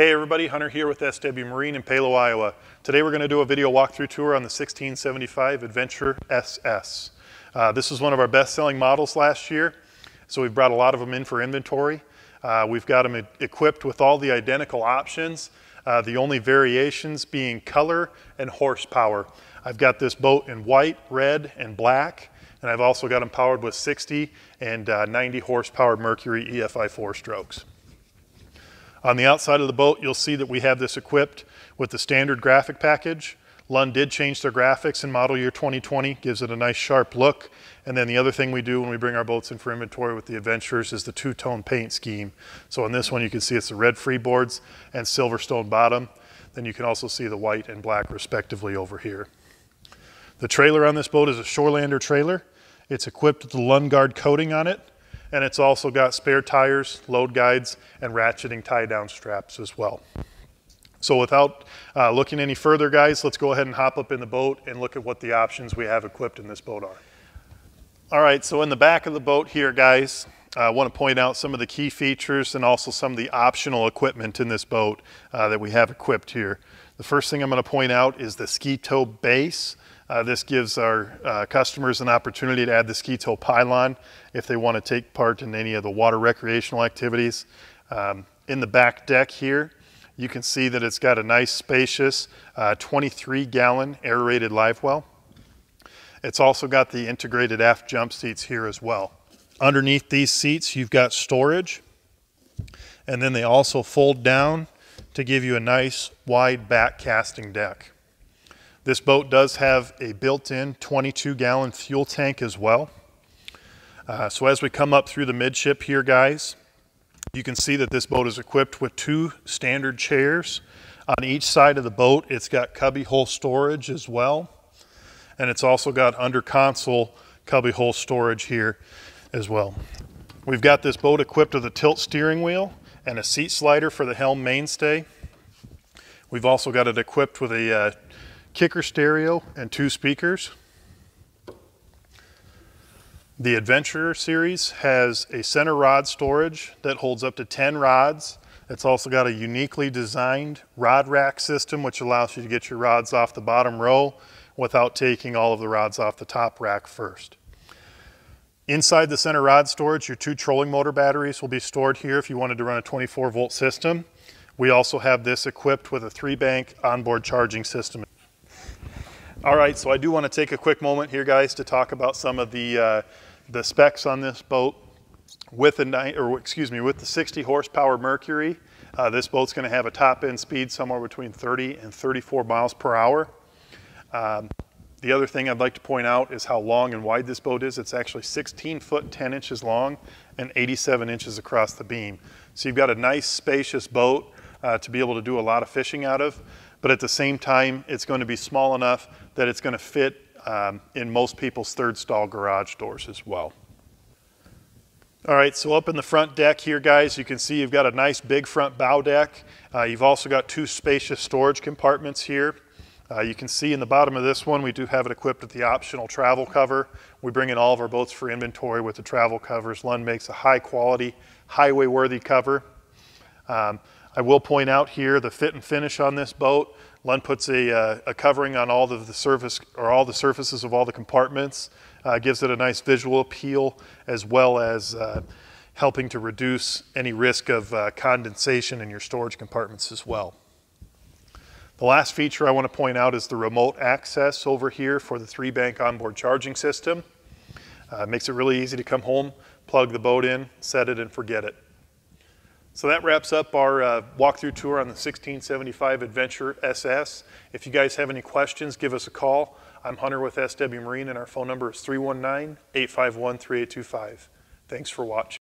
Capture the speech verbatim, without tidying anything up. Hey everybody, Hunter here with S W Marine in Palo, Iowa. Today we're going to do a video walkthrough tour on the sixteen seventy-five Adventure S S. Uh, this is one of our best-selling models last year, so we've brought a lot of them in for inventory. Uh, we've got them equipped with all the identical options, uh, the only variations being color and horsepower. I've got this boat in white, red, and black, and I've also got them powered with sixty and uh, ninety horsepower Mercury E F I four strokes. On the outside of the boat, you'll see that we have this equipped with the standard graphic package. Lund did change their graphics in model year twenty twenty, gives it a nice sharp look. And then the other thing we do when we bring our boats in for inventory with the Adventures is the two-tone paint scheme. So on this one, you can see it's the red freeboards and Silverstone bottom. Then you can also see the white and black respectively over here. The trailer on this boat is a Shorelander trailer. It's equipped with the LundGuard coating on it. And it's also got spare tires, load guides, and ratcheting tie-down straps as well. So without uh, looking any further, guys, let's go ahead and hop up in the boat and look at what the options we have equipped in this boat are. All right, so in the back of the boat here, guys, I uh, want to point out some of the key features and also some of the optional equipment in this boat uh, that we have equipped here. The first thing I'm going to point out is the ski tow base. Uh, this gives our uh, customers an opportunity to add the ski tow pylon if they want to take part in any of the water recreational activities. Um, in the back deck here, you can see that it's got a nice spacious twenty-three gallon uh, aerated live well. It's also got the integrated aft jump seats here as well. Underneath these seats, you've got storage, and then they also fold down to give you a nice wide back casting deck. This boat does have a built-in twenty-two gallon fuel tank as well. Uh, so as we come up through the midship here, guys, you can see that this boat is equipped with two standard chairs. On each side of the boat, it's got cubbyhole storage as well. And it's also got under console cubbyhole storage here as well. We've got this boat equipped with a tilt steering wheel and a seat slider for the helm mainstay. We've also got it equipped with a uh, kicker stereo and two speakers. The Adventure series has a center rod storage that holds up to ten rods. It's also got a uniquely designed rod rack system, which allows you to get your rods off the bottom row without taking all of the rods off the top rack first. Inside the center rod storage, your two trolling motor batteries will be stored here if you wanted to run a twenty-four volt system. We also have this equipped with a three bank onboard charging system. All right, so I do want to take a quick moment here, guys, to talk about some of the uh, the specs on this boat. With a or excuse me, with the sixty horsepower Mercury, uh, this boat's going to have a top end speed somewhere between thirty and thirty-four miles per hour. Um, the other thing I'd like to point out is how long and wide this boat is. It's actually sixteen foot ten inches long and eighty-seven inches across the beam. So you've got a nice spacious boat uh, to be able to do a lot of fishing out of. But at the same time, it's going to be small enough that it's going to fit um, in most people's third stall garage doors as well. All right, so up in the front deck here, guys, you can see you've got a nice big front bow deck. Uh, you've also got two spacious storage compartments here. Uh, you can see in the bottom of this one, we do have it equipped with the optional travel cover. We bring in all of our boats for inventory with the travel covers. Lund makes a high quality, highway worthy cover. Um, I will point out here the fit and finish on this boat. Lund puts a, uh, a covering on all of the surface or all the surfaces of all the compartments. Uh, gives it a nice visual appeal as well as uh, helping to reduce any risk of uh, condensation in your storage compartments as well. The last feature I want to point out is the remote access over here for the three bank onboard charging system. Uh, makes it really easy to come home, plug the boat in, set it and forget it. So that wraps up our uh, walkthrough tour on the sixteen seventy-five Adventure S S. If you guys have any questions, give us a call. I'm Hunter with S W Marine and our phone number is three one nine, eight five one, three eight two five. Thanks for watching.